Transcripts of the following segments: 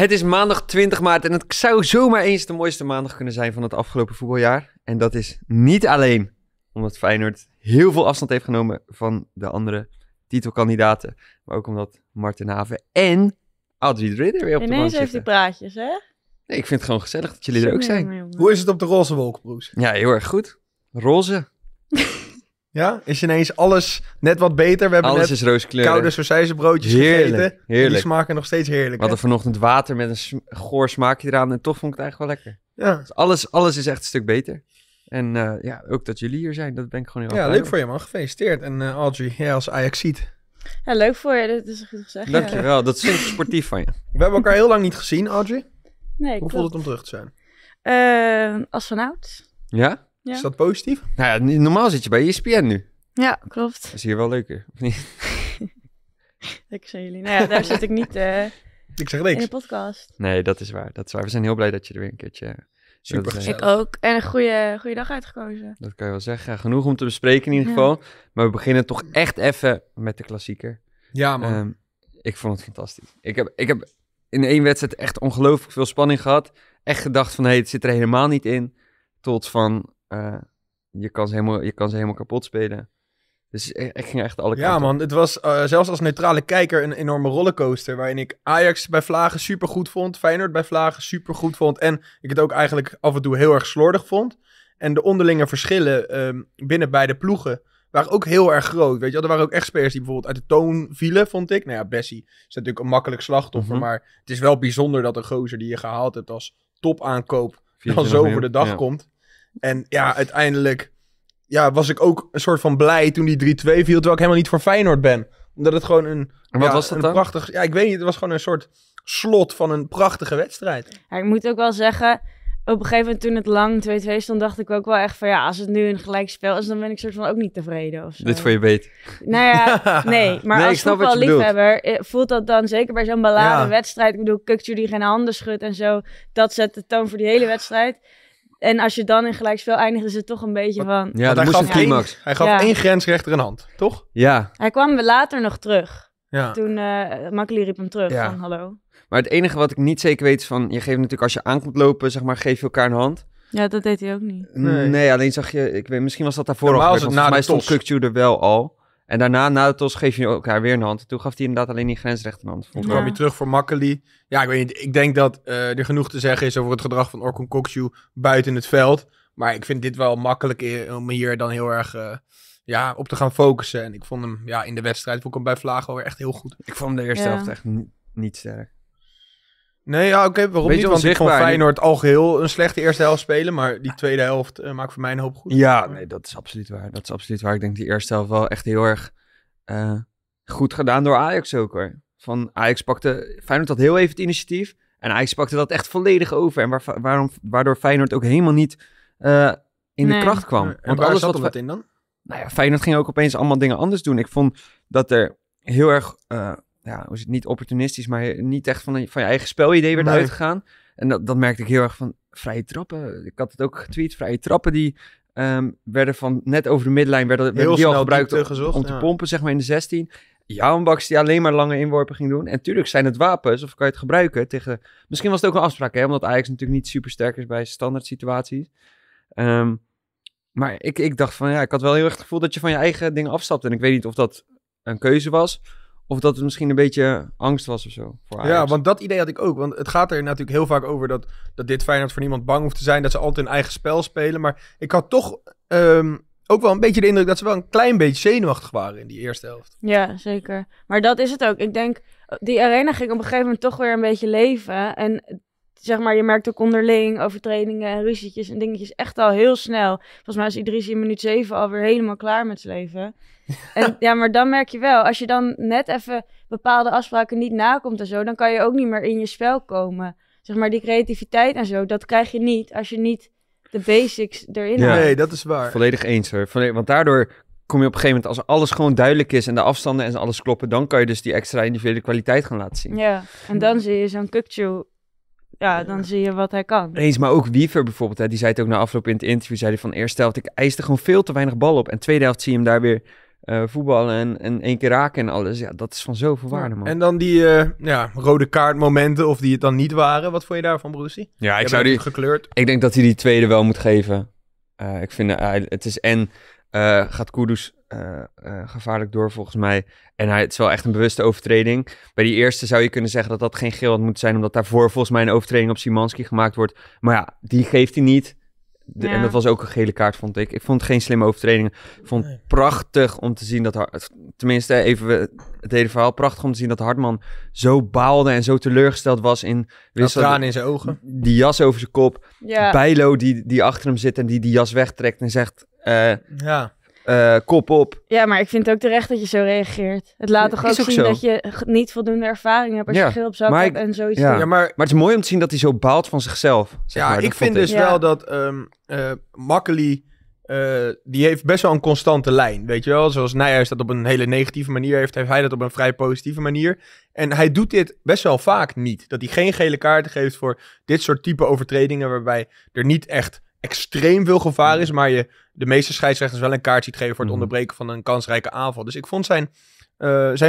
Het is maandag 20 maart en het zou zomaar eens de mooiste maandag kunnen zijn van het afgelopen voetbaljaar. En dat is niet alleen omdat Feyenoord heel veel afstand heeft genomen van de andere titelkandidaten. Maar ook omdat Mart ten Have en Audrey de Ridder weer op de bank zitten. Ineens heeft hij praatjes, hè? Nee, ik vind het gewoon gezellig dat jullie er ook zijn. Hoe is het op de roze wolk, Broes? Ja, heel erg goed. Roze. Ja, is ineens alles net wat beter. We hebben alles net is rooskleurig. Koude sausijzenbroodjes gegeten. Heerlijk. Die smaken nog steeds heerlijk. We hadden vanochtend water met een goor smaakje eraan en toch vond ik het eigenlijk wel lekker. Ja. Dus alles is echt een stuk beter. En ja, ook dat jullie hier zijn, dat ben ik gewoon heel erg blij. Ja, leuk voor je man. Gefeliciteerd. En Audrey, jij als Ajaxiet. Ja, leuk voor je. Dat is goed gezegd. Dankjewel. Ja. Dat is super sportief van je. We hebben elkaar heel lang niet gezien, Audrey. Nee, hoe voelt het om terug te zijn? Als vanouds. Ja? Ja. Is dat positief? Nou ja, normaal zit je bij ESPN nu. Ja, klopt. Dat is hier wel leuker, of niet? Lekker zijn jullie. Nou ja, daar zit ik niet ik zeg niks. In de podcast. Nee, dat is waar. Dat is waar. We zijn heel blij dat je er weer een keertje... Super. Ik ook. En een goede dag uitgekozen. Dat kan je wel zeggen. Genoeg om te bespreken in ieder geval. Maar we beginnen toch echt even met de klassieker. Ja, man. Ik vond het fantastisch. Ik heb in één wedstrijd echt ongelooflijk veel spanning gehad. Echt gedacht van, het zit er helemaal niet in. Tot van... Je kan ze helemaal kapot spelen. Dus ik ging echt alle kanten. Ja man, het was zelfs als neutrale kijker een enorme rollercoaster. Waarin ik Ajax bij vlagen supergoed vond. Feyenoord bij vlagen supergoed vond. En ik het ook eigenlijk af en toe heel erg slordig vond. En de onderlinge verschillen binnen beide ploegen waren ook heel erg groot. Weet je wel? Er waren ook echt spelers die bijvoorbeeld uit de toon vielen, vond ik. Nou ja, Bessie is natuurlijk een makkelijk slachtoffer. Mm-hmm. Maar het is wel bijzonder dat een gozer die je gehaald hebt als topaankoop dan zo voor de dag komt. En ja, uiteindelijk was ik ook een soort van blij toen die 3-2 viel, terwijl ik helemaal niet voor Feyenoord ben. Omdat het gewoon prachtig... Ja, ik weet niet, het was gewoon een soort slot van een prachtige wedstrijd. Ja, ik moet ook wel zeggen, op een gegeven moment toen het lang 2-2 stond, dacht ik ook wel echt van ja, als het nu een gelijkspel is, dan ben ik soort van ook niet tevreden of zo. Dit voor je beet. Nou ja, nee. Maar als voetballiefhebber voelt dat dan, zeker bij zo'n beladen wedstrijd, ik bedoel, Kökçü die geen handen schudt en zo, dat zet de toon voor die hele wedstrijd. En als je dan in gelijkspel eindigt, is het toch een beetje van... Ja, hij gaf climax. Hij gaf één grensrechter een hand, toch? Ja. Hij kwam later nog terug. Ja. Toen Makkelie riep hem terug van hallo. Maar het enige wat ik niet zeker weet is van... Je geeft natuurlijk als je aankomt lopen, zeg maar, geef je elkaar een hand. Ja, dat deed hij ook niet. Nee, alleen zag je... Ik weet, misschien was dat daarvoor al gebeurd. Volgens mij stond Kökçü er wel al. En daarna, na de tos, geef je elkaar weer een hand. Toen gaf hij inderdaad alleen die grensrechter een hand. Toen kwam hij terug voor Makkelie. Ja, ik weet niet. Ik denk dat er genoeg te zeggen is over het gedrag van Orkun Kökçü buiten het veld. Maar ik vind dit wel makkelijk om hier dan heel erg op te gaan focussen. En ik vond hem in de wedstrijd bij Vlaag alweer echt heel goed. Ik vond hem de eerste helft echt niet sterk. Nee, oké, waarom niet? Want ik vond Feyenoord al geheel een slechte eerste helft spelen. Maar die tweede helft maakt voor mij een hoop goed. Ja, nee, dat is absoluut waar. Ik denk die eerste helft wel echt heel erg goed gedaan door Ajax ook hoor. Van Ajax pakte... Feyenoord had heel even het initiatief. En Ajax pakte dat echt volledig over. En waardoor Feyenoord ook helemaal niet de kracht kwam. En want alles zat wat in dan? Nou ja, Feyenoord ging ook opeens allemaal dingen anders doen. Ik vond dat er heel erg... was het niet opportunistisch, maar niet echt van je eigen spelidee werd uitgegaan. En dat merkte ik heel erg van vrije trappen. Ik had het ook getweet. Vrije trappen die werden van net over de middenlijn werden die al gebruikt om te pompen, zeg maar in de 16. Baks die alleen maar lange inworpen ging doen. En tuurlijk zijn het wapens, of kan je het gebruiken tegen... Misschien was het ook een afspraak, hè? Omdat Ajax natuurlijk niet super sterk is bij standaard situaties. Maar ik dacht van ik had wel heel erg het gevoel dat je van je eigen dingen afstapt. En ik weet niet of dat een keuze was... Of dat het misschien een beetje angst was of zo. Voor Ajax. Ja, want dat idee had ik ook. Want het gaat er natuurlijk heel vaak over dat dit Feyenoord voor niemand bang hoeft te zijn. Dat ze altijd hun eigen spel spelen. Maar ik had toch ook wel een beetje de indruk dat ze wel een klein beetje zenuwachtig waren in die eerste helft. Ja, zeker. Maar dat is het ook. Ik denk, die arena ging op een gegeven moment toch weer een beetje leven. En zeg maar, je merkt ook onderling overtredingen en ruzietjes en dingetjes echt al heel snel. Volgens mij is Idrissi in minuut 7 alweer helemaal klaar met zijn leven. En, ja, maar dan merk je wel, als je dan net even bepaalde afspraken niet nakomt en zo, dan kan je ook niet meer in je spel komen. Zeg maar, die creativiteit en zo, dat krijg je niet als je niet de basics erin houdt. Nee, dat is waar. Volledig eens hoor. Want daardoor kom je op een gegeven moment, als alles gewoon duidelijk is en de afstanden en alles kloppen, dan kan je dus die extra individuele kwaliteit gaan laten zien. Ja, en dan zie je zo'n Kökçü. Ja, dan zie je wat hij kan. Eens, maar ook Wiever bijvoorbeeld. Hè, die zei het ook na afloop in het interview. Zei hij van eerste helft, ik eiste gewoon veel te weinig bal op. En tweede helft zie je hem daar weer voetballen en één keer raken en alles. Ja, dat is van zoveel waarde, man. En dan die rode kaartmomenten, of die het dan niet waren. Wat vond je daarvan, Broesie? Ja, ik zou die gekleurd. Ik denk dat hij die tweede wel moet geven. Ik vind, het is gaat Kudus gevaarlijk door volgens mij. En het is wel echt een bewuste overtreding. Bij die eerste zou je kunnen zeggen dat dat geen geel had moeten zijn, omdat daarvoor volgens mij een overtreding op Szymanski gemaakt wordt. Maar ja, die geeft hij niet. Ja. En dat was ook een gele kaart, vond ik. Ik vond het geen slimme overtredingen. Ik vond het prachtig om te zien dat... Tenminste, even het hele verhaal. Prachtig om te zien dat Hartman zo baalde en zo teleurgesteld was in... Tranen in zijn ogen. Die jas over zijn kop. Ja. Bijlo die achter hem zit en die jas wegtrekt en zegt... kop op. Ja, maar ik vind het ook terecht dat je zo reageert. Het laat toch ook zien dat je niet voldoende ervaring hebt als je geel op zak hebt en zoiets. Ja. Ja, maar het is mooi om te zien dat hij zo baalt van zichzelf. Ik vind dus wel dat Makkelie, die heeft best wel een constante lijn, weet je wel. Zoals Nijhuis dat op een hele negatieve manier heeft hij dat op een vrij positieve manier. En hij doet dit best wel vaak niet. Dat hij geen gele kaarten geeft voor dit soort type overtredingen waarbij er niet echt extreem veel gevaar is, maar je de meeste scheidsrechters wel een kaart ziet geven voor het onderbreken van een kansrijke aanval. Dus ik vond zijn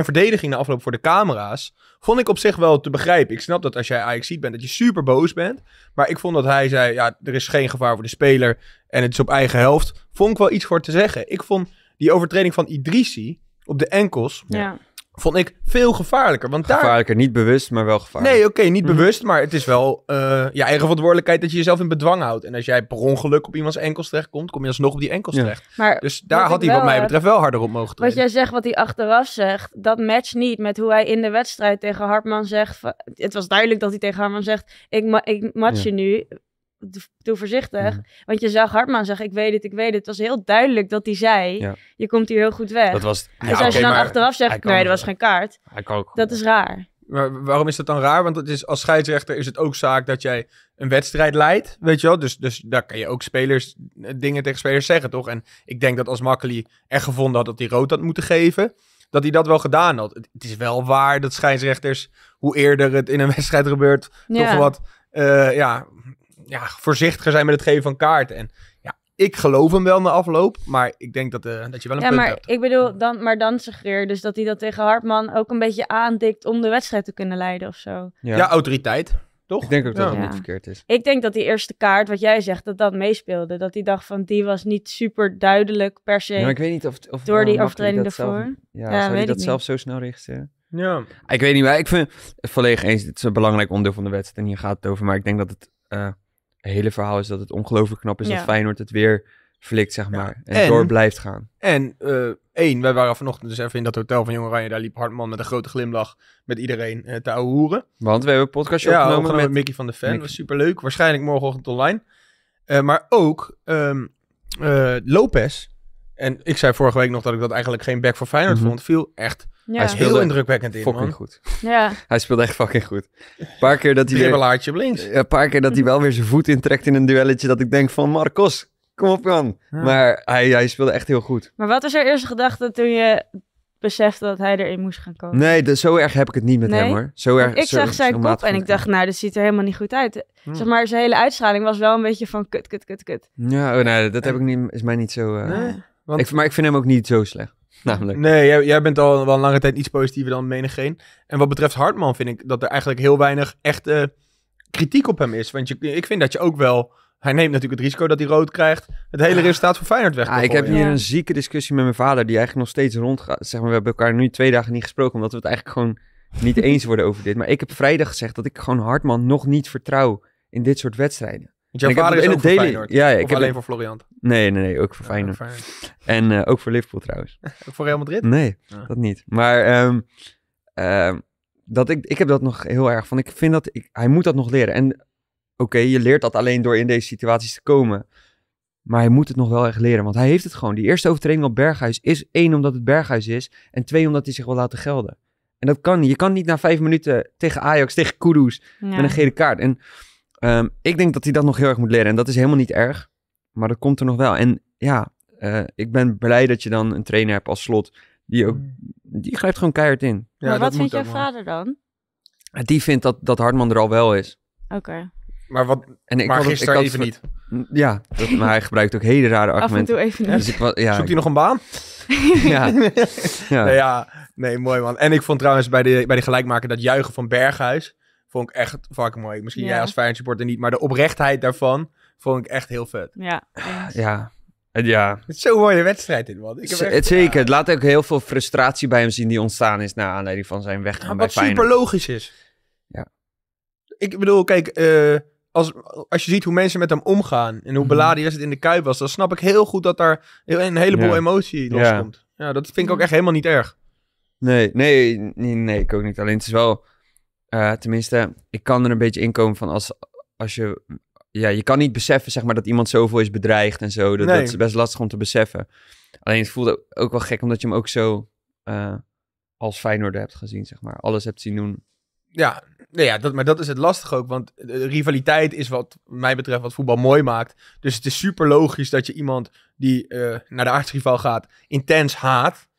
verdediging na afloop voor de camera's, vond ik op zich wel te begrijpen. Ik snap dat als jij Ajax ziet bent, dat je super boos bent. Maar ik vond dat hij zei, ja, er is geen gevaar voor de speler en het is op eigen helft. Vond ik wel iets voor te zeggen. Ik vond die overtreding van Idrissi op de enkels... Ja. Vond ik veel gevaarlijker. Want gevaarlijker, niet bewust, maar wel gevaarlijk. Nee, oké, niet bewust, maar het is wel je eigen verantwoordelijkheid dat je jezelf in bedwang houdt. En als jij per ongeluk op iemands enkels terechtkomt, kom je alsnog op die enkels terecht. Maar dus daar had hij wat mij betreft wel harder op mogen treden. Wat jij zegt, wat hij achteraf zegt, dat matcht niet met hoe hij in de wedstrijd tegen Hartman zegt. Het was duidelijk dat hij tegen Hartman zegt, ik match je nu. Doe voorzichtig. Want je zag Hartman zeggen, ik weet het. Het was heel duidelijk dat hij zei, je komt hier heel goed weg. Dat was, dus als je dan achteraf zegt, nee, er was geen kaart. Dat is raar. Maar waarom is dat dan raar? Want het is, als scheidsrechter is het ook zaak dat jij een wedstrijd leidt, weet je wel. Dus daar kan je ook spelers dingen tegen spelers zeggen, toch? En ik denk dat als Makkelie echt gevonden had dat hij rood had moeten geven, dat hij dat wel gedaan had. Het is wel waar dat scheidsrechters, hoe eerder het in een wedstrijd gebeurt, toch wat... voorzichtiger zijn met het geven van kaarten. En ik geloof hem wel na afloop, maar ik denk dat je wel een punt hebt. Ik bedoel, dan suggereer je dus dat hij dat tegen Hartman ook een beetje aandikt om de wedstrijd te kunnen leiden of zo. Ja, autoriteit, toch? Ik denk ook dat het niet verkeerd is. Ik denk dat die eerste kaart, wat jij zegt, dat meespeelde. Dat die dacht van, die was niet super duidelijk per se. Ja, maar ik weet niet of door die overtreding ervoor. Zou hij dat zelf zo snel richten? Ja. Ik weet niet, maar ik vind het volledig eens. Het is een belangrijk onderdeel van de wedstrijd en hier gaat het over. Maar ik denk dat het... Het hele verhaal is dat het ongelooflijk knap is dat Feyenoord het weer flikt, zeg maar. En door blijft gaan. En wij waren vanochtend dus even in dat hotel van Jong Oranje. Daar liep Hartman met een grote glimlach met iedereen te ouwehoeren. Want we hebben een podcastje opgenomen met Mickey van de Fan. Dat was superleuk. Waarschijnlijk morgenochtend online. Maar ook Lopez. En ik zei vorige week nog dat ik dat eigenlijk geen back voor Feyenoord vond. Viel echt... Ja. Hij speelde heel indrukwekkend in, fucking man. Goed. Ja. Hij speelde echt fucking goed. Een paar keer dat hij dribbelaartje op links. Een paar keer dat hij wel weer zijn voet intrekt in een duelletje dat ik denk van Marcos, kom op man. Ja. Maar hij speelde echt heel goed. Maar wat was er eerste gedachte toen je besefte dat hij erin moest gaan komen? Nee, zo erg heb ik het niet met hem hoor. Zo erg, ik zag zijn kop en ik dacht, nou, dit ziet er helemaal niet goed uit. Zeg maar, zijn hele uitstraling was wel een beetje van kut. Ja, dat heb ik niet, is mij niet zo... Nee, want... maar ik vind hem ook niet zo slecht. Namelijk. Nee, jij bent al wel een lange tijd iets positiever dan menigeen. En wat betreft Hartman vind ik dat er eigenlijk heel weinig echt kritiek op hem is. Want ik vind dat je ook wel... Hij neemt natuurlijk het risico dat hij rood krijgt. Het hele resultaat voor Feyenoord weg. Ik heb hier een zieke discussie met mijn vader die eigenlijk nog steeds rondgaat. Zeg maar, we hebben elkaar nu 2 dagen niet gesproken, omdat we het eigenlijk gewoon niet eens worden over dit. Maar ik heb vrijdag gezegd dat ik gewoon Hartman nog niet vertrouw in dit soort wedstrijden. Want jouw vader is ook voor Feyenoord? Ja, of alleen voor Florian? Nee, ook voor Feyenoord. En ook voor Liverpool trouwens. Ook voor Real Madrid? Nee, dat niet. Maar ik heb dat nog heel erg van. Ik vind dat hij moet dat nog leren. En oké, je leert dat alleen door in deze situaties te komen. Maar hij moet het nog wel echt leren. Want hij heeft het gewoon. Die eerste overtreding op Berghuis is 1 omdat het Berghuis is. En 2 omdat hij zich wil laten gelden. En dat kan niet. Je kan niet na 5 minuten tegen Ajax, tegen Kudus met een gele kaart. En... ik denk dat hij dat nog heel erg moet leren. En dat is helemaal niet erg. Maar dat komt er nog wel. En ik ben blij dat je dan een trainer hebt als Slot. Die grijpt gewoon keihard in. Ja, maar wat vindt jouw vader dan? Die vindt dat Hartman er al wel is. Oké. Maar gisteren even niet. Ja, maar hij gebruikt ook hele rare argumenten. Af en toe even niet. Dus zoekt hij nog een baan? Ja. Nee, mooi man. En ik vond trouwens bij de gelijkmaker dat juichen van Berghuis... vond ik echt fucking mooi. Misschien jij als Feyenoord supporter niet, maar de oprechtheid daarvan vond ik echt heel vet. Ja. Het is zo'n mooie wedstrijd in, man. Zeker. Het laat ook heel veel frustratie bij hem zien die ontstaan is... naar aanleiding van zijn weggaan bij Feyenoord. Wat super logisch is. Ja. Ik bedoel, kijk... Als je ziet hoe mensen met hem omgaan... en hoe beladen hij in de Kuip was... dan snap ik heel goed dat daar een heleboel emotie loskomt. Ja, dat vind ik ook echt helemaal niet erg. Nee, ik ook niet. Alleen het is wel... tenminste, ik kan er een beetje inkomen van als je... Ja, je kan niet beseffen zeg maar, dat iemand zoveel is bedreigd en zo. Dat is best lastig om te beseffen. Alleen het voelde ook wel gek... omdat je hem ook zo als Feyenoord hebt gezien. Zeg maar. Alles hebt zien doen. Ja, maar dat is het lastige ook. Want rivaliteit is wat mij betreft wat voetbal mooi maakt. Dus het is super logisch dat je iemand die naar de aartsrivaal gaat intens haat.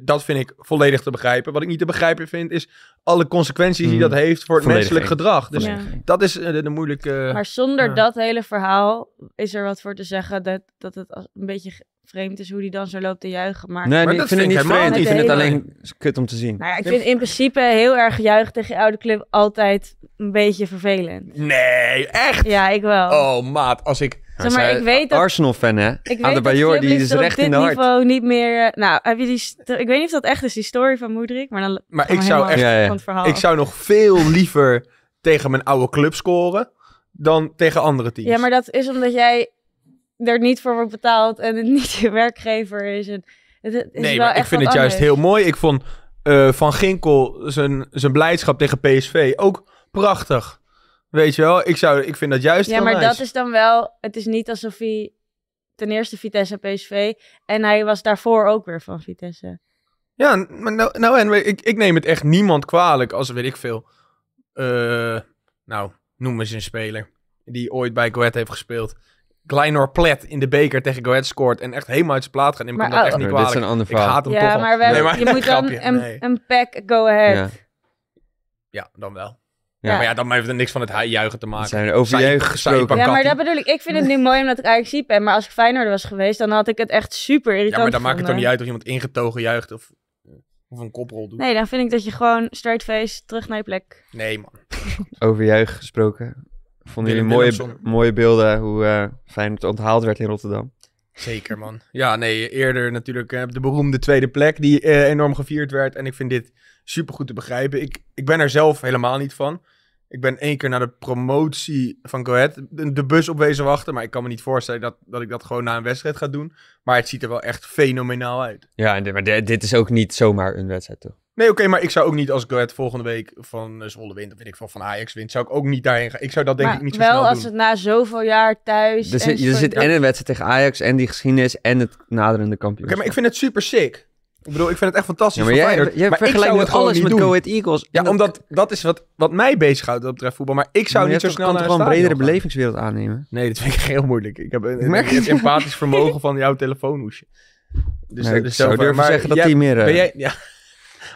Dat vind ik volledig te begrijpen. Wat ik niet te begrijpen vind is alle consequenties die dat heeft voor het menselijk gedrag. Dus dat is de moeilijke... Maar zonder dat hele verhaal is er wat voor te zeggen dat het een beetje... vreemd is hoe die dan zo loopt te juichen. Maar dat vind ik niet vreemd. Ik vind het alleen kut om te zien. Nou ja, ik vind in principe heel erg juichen tegen je oude club altijd een beetje vervelend. Nee, echt? Ja, ik wel. Oh, maat, als ik... Zeg maar, ik weet dat... Arsenal-fan, hè? Aan de Bajor, die is recht in de hart. Op dit niveau niet meer... Nou, heb je die... Ik weet niet of dat echt is, die story van Moedrik. Maar dan ik zou echt... Ik zou nog veel liever tegen mijn oude club scoren dan tegen andere teams. Ja, maar dat is omdat jij... er niet voor wordt betaald en het niet je werkgever is. En het is nee, wel maar echt ik vind het anders. Juist heel mooi. Ik vond Van Ginkel zijn blijdschap tegen PSV ook prachtig. Weet je wel, ik vind dat juist heel nice. Ja, maar dat is dan wel... Het is niet alsof hij ten eerste Vitesse en PSV... en hij was daarvoor ook weer van Vitesse. Ja, maar ik neem het echt niemand kwalijk als, weet ik veel... noem eens een speler die ooit bij Go Ahead heeft gespeeld... Kleinor Plet in de beker tegen Go Ahead scoort... en echt helemaal uit zijn plaat gaat. En ik ben dat echt niet kwalijk. Dit is een ander verhaal. Ik haat hem toch maar, maar je moet dan een pack Go Ahead. Ja, dan wel. Ja. Maar dan heeft er niks van het juichen te maken. Zijn er over jeugd gesproken. Ja, maar dat bedoel ik. Ik vind het nu mooi omdat ik Ajax ben. Maar als ik Feyenoord was geweest... dan had ik het echt super irritant. Ja, maar dan maakt het toch niet uit of iemand ingetogen juicht... of een koprol doet. Nee, dan vind ik dat je gewoon straight face terug naar je plek. Nee, man. Over jeugd gesproken... Vonden jullie mooie beelden hoe Feyenoord onthaald werd in Rotterdam? Zeker, man. Ja, nee, eerder natuurlijk de beroemde tweede plek die enorm gevierd werd. En ik vind dit supergoed te begrijpen. Ik ben er zelf helemaal niet van. Ik ben 1 keer naar de promotie van Go Ahead de bus op wezen wachten. Maar ik kan me niet voorstellen dat ik dat gewoon na een wedstrijd ga doen. Maar het ziet er wel echt fenomenaal uit. Ja, maar dit is ook niet zomaar een wedstrijd, toch? Nee, oké, maar ik zou ook niet als Go Ahead volgende week van Zwolle wint... of weet ik van Ajax wint, zou ik ook niet daarheen gaan. Ik zou dat denk ik niet zo snel doen. Maar wel als het na zoveel jaar thuis... Er zit en een wedstrijd tegen Ajax en die geschiedenis en het naderende kampioenschap. Oké, maar ik vind het super sick. Ik bedoel, ik vind het echt fantastisch ja, maar van Feyenoord. Jij vergelijkt het alles met Go Ahead Eagles. Ja, omdat dat is wat mij bezighoudt wat betreft voetbal. Maar ik zou niet zo snel naar het stadion gaan. Je kan toch gewoon bredere belevingswereld aannemen? Nee, dat vind ik heel moeilijk. Ik heb een empathisch vermogen van jouw telefoonhoesje. Dus ik zou durven zeggen dat die meer...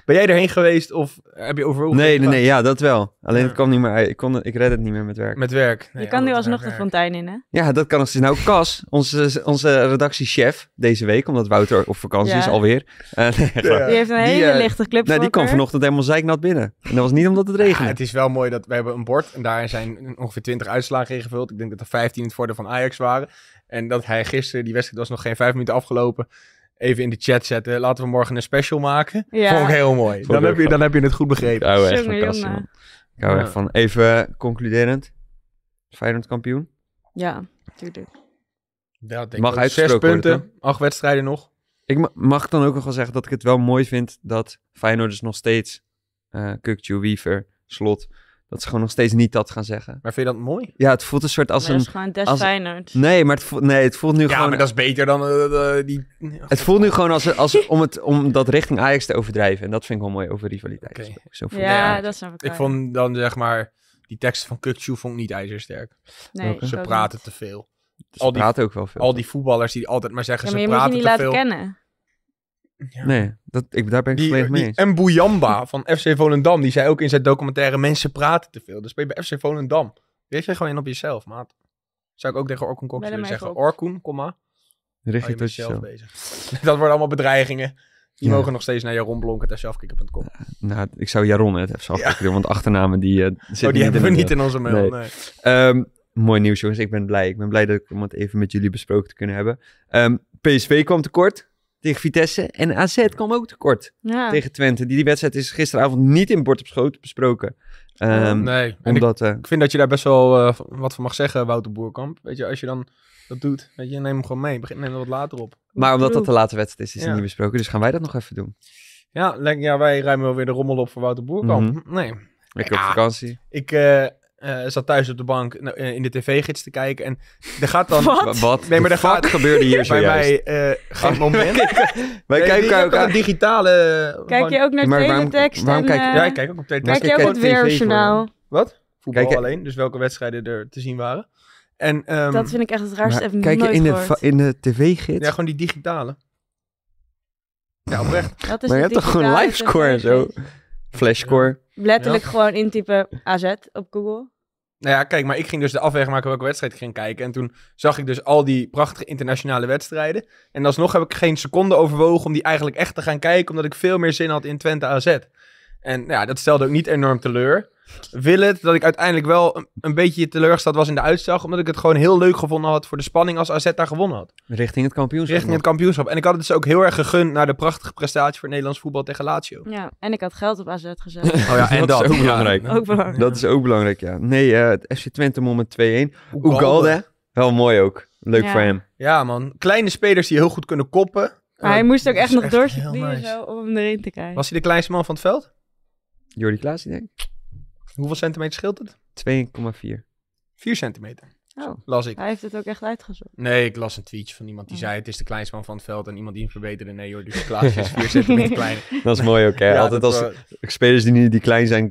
Ben jij erheen geweest of heb je overal... Nee, ja, dat wel. Alleen het kwam niet meer uit. Ik red het niet meer met werk. Met werk. Nee, je kan nu alsnog de fontein in, hè? Ja, dat kan nog steeds. Nou, Cas, onze redactiechef deze week, omdat Wouter op vakantie is alweer. Die heeft een hele lichte club. Die kwam vanochtend helemaal zeiknat binnen. En dat was niet omdat het regende. Ja, het is wel mooi dat we hebben een bord en daar zijn ongeveer 20 uitslagen ingevuld. Ik denk dat er 15 in het voordeel van Ajax waren. En dat hij gisteren, die wedstrijd was nog geen 5 minuten afgelopen... even in de chat zetten. Laten we morgen een special maken. Ja. Vond ik heel mooi. Dan heb je het goed begrepen. Ik hou echt van. Even concluderend. Feyenoord kampioen? Ja, natuurlijk. Mag uitgesproken 6 punten, worden, 8 wedstrijden nog. Ik mag dan ook nog wel zeggen dat ik het wel mooi vind... dat Feyenoord dus nog steeds... Kökçü, Weaver, Slot... dat ze gewoon nog steeds niet dat gaan zeggen. Maar vind je dat mooi? Ja, het voelt een soort als een... gewoon des Feyenoord. Nee, maar het voelt nu gewoon... Ja, maar dat is beter dan die... Het voelt nu gewoon om dat richting Ajax te overdrijven. En dat vind ik wel mooi over rivaliteit. Okay. Dat snap ik. Ik vond dan zeg maar... die teksten van Kökçü vond ik niet ijzersterk. Nee, ze praten te veel. Ze praten ook wel veel. Al die voetballers die altijd maar zeggen ze praten te veel. Maar je moet je niet laten kennen. Ja. Nee, daar ben ik volledig mee eens. En Bouyamba van FC Volendam, die zei ook in zijn documentaire... mensen praten te veel, dus ben je bij FC Volendam. Wees jij gewoon in op jezelf, maat. Zou ik ook tegen Orkun Kökçü willen zeggen. Orkun, komma. Richt je tot jezelf bezig. Dat worden allemaal bedreigingen. Die mogen nog steeds naar jaronblonk@fcafkikker.com. Nou, ik zou jaron@fcafkikker doen, want achternamen die zitten die hebben we niet in onze mail. Nee. Nee. Mooi nieuws, jongens. Ik ben blij. Ik ben blij dat ik het even met jullie besproken te kunnen hebben. PSV kwam tekort tegen Vitesse. En AZ kwam ook tekort tegen Twente. Die wedstrijd is gisteravond niet in Bord op Schoot besproken. Nee. Omdat, ik vind dat je daar best wel wat van mag zeggen, Wouter Boerkamp. Weet je, als je dan dat doet, weet je, neem hem gewoon mee. Neem er wat later op. Maar omdat dat de late wedstrijd is, is het niet besproken. Dus gaan wij dat nog even doen. Ja, wij ruimen wel weer de rommel op voor Wouter Boerkamp. Mm-hmm. Nee. Ik op vakantie. Ik... zat thuis op de bank in de tv-gids te kijken en er gaat dan... Wat? Nee, maar er gaat... gebeurde hier zojuist? Bij mij geen moment. Wij kijken elkaar aan digitale... Kijk je ook naar teletext? Ja, ik kijk ook op teletext. Kijk je ook het weerjournaal? Wat? Voetbal alleen, dus welke wedstrijden er te zien waren. En, dat vind ik echt het raarste, even nooit gehoord. Kijk je in de tv-gids? Ja, gewoon die digitale. Ja, oprecht. Maar je hebt toch gewoon livescore en zo? Flashscore. Letterlijk gewoon intypen AZ op Google. Nou ja, kijk, maar ik ging dus de afweging maken welke wedstrijd ik ging kijken. En toen zag ik dus al die prachtige internationale wedstrijden. En alsnog heb ik geen seconde overwogen om die eigenlijk echt te gaan kijken. Omdat ik veel meer zin had in Twente AZ. En ja, dat stelde ook niet enorm teleur. Wil het dat ik uiteindelijk wel een beetje teleurgesteld was in de uitslag. Omdat ik het gewoon heel leuk gevonden had voor de spanning als AZ daar gewonnen had. Richting het kampioenschap. En ik had het dus ook heel erg gegund naar de prachtige prestatie voor het Nederlands voetbal tegen Lazio. Ja, en ik had geld op AZ gezet. Oh ja, en dat is ook belangrijk. Dat is ook belangrijk, ja. Nee, FC Twente won met 2-1. Ugalde, wel mooi ook. Leuk voor hem. Ja man, kleine spelers die heel goed kunnen koppen. Maar hij moest ook echt nog doorsturen zo om hem erin te krijgen. Was hij de kleinste man van het veld? Jordi Klaasie, denk ik. Hoeveel centimeter scheelt het? 2,4. 4 centimeter. Oh, las ik. Hij heeft het ook echt uitgezocht. Nee, ik las een tweetje van iemand die zei... het is de kleinste man van het veld en iemand die hem verbeterde. Nee joh, dus Klaas is 4 centimeter kleiner. Dat is mooi ook hè. Ja, altijd als spelers die klein zijn...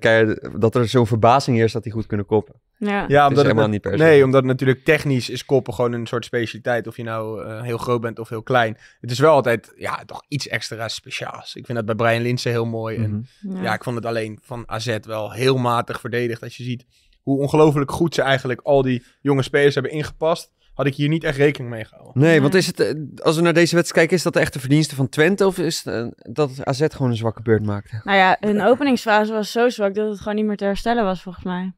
dat er zo'n verbazing heerst dat die goed kunnen koppen. Ja, ja omdat helemaal niet per se. Nee, omdat natuurlijk technisch is koppen gewoon een soort specialiteit. Of je nou heel groot bent of heel klein. Het is wel altijd, ja, toch iets extra speciaals. Ik vind dat bij Brian Linssen heel mooi. Mm-hmm. En ja, ik vond het alleen van AZ wel heel matig verdedigd. Als je ziet hoe ongelooflijk goed ze eigenlijk al die jonge spelers hebben ingepast, had ik hier niet echt rekening mee gehouden. Nee, want is het, als we naar deze wedstrijd kijken, is dat de echte verdienste van Twente? Of is het, dat AZ gewoon een zwakke beurt maakte? Nou ja, hun openingsfase was zo zwak dat het gewoon niet meer te herstellen was volgens mij.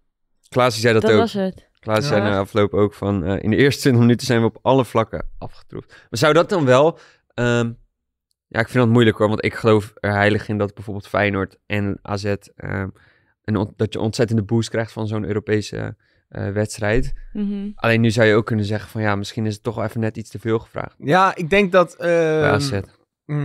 Klaasie zei dat ook. Dat was het. Klaasie zei na afloop ook van... in de eerste 20 minuten zijn we op alle vlakken afgetroefd. Maar zou dat dan wel... ja, ik vind dat moeilijk hoor. Want ik geloof er heilig in dat bijvoorbeeld Feyenoord en AZ... dat je ontzettende boost krijgt van zo'n Europese wedstrijd. Mm-hmm. Alleen nu zou je ook kunnen zeggen van... ja, misschien is het toch wel even net iets te veel gevraagd. Ja, ik denk dat... bij AZ.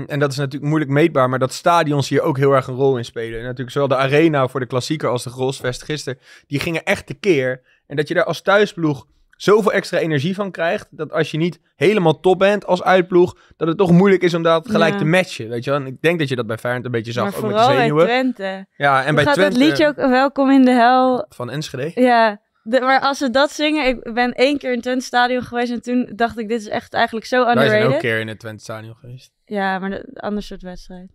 En dat is natuurlijk moeilijk meetbaar, maar dat stadions hier ook heel erg een rol in spelen. En natuurlijk zowel de arena voor de klassieker als de Grolsvest gisteren, die gingen echt tekeer. En dat je daar als thuisploeg zoveel extra energie van krijgt, dat als je niet helemaal top bent als uitploeg, dat het toch moeilijk is om dat gelijk te matchen. Weet je wel? En ik denk dat je dat bij Feyenoord een beetje zag, maar ook met de zenuwen. Bij Twente. Ja, en bij Twente. Dat liedje ook Welkom in de Hel. Van Enschede. Ja. Maar als ze dat zingen... Ik ben 1 keer in het Twente Stadion geweest... en toen dacht ik, dit is echt eigenlijk zo underrated. Wij zijn ook een keer in het Twente Stadion geweest. Ja, maar een ander soort wedstrijd.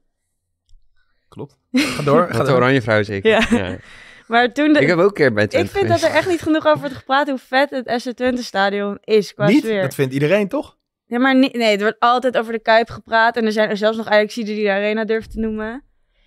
Klopt. Ga door. Gaat de Oranjevrouw zeker. Ja. Ja. Maar toen ik heb ook een keer bij Twente. Ik vind dat er echt niet genoeg over wordt gepraat... hoe vet het FC Twente Stadion is qua sfeer. Niet? Dat vindt iedereen toch? Ja, maar nee, het wordt altijd over de Kuip gepraat... en er zijn er zelfs nog Ajaxiden die de Arena durven te noemen.